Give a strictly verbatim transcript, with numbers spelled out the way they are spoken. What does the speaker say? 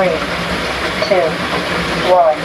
three, two, one.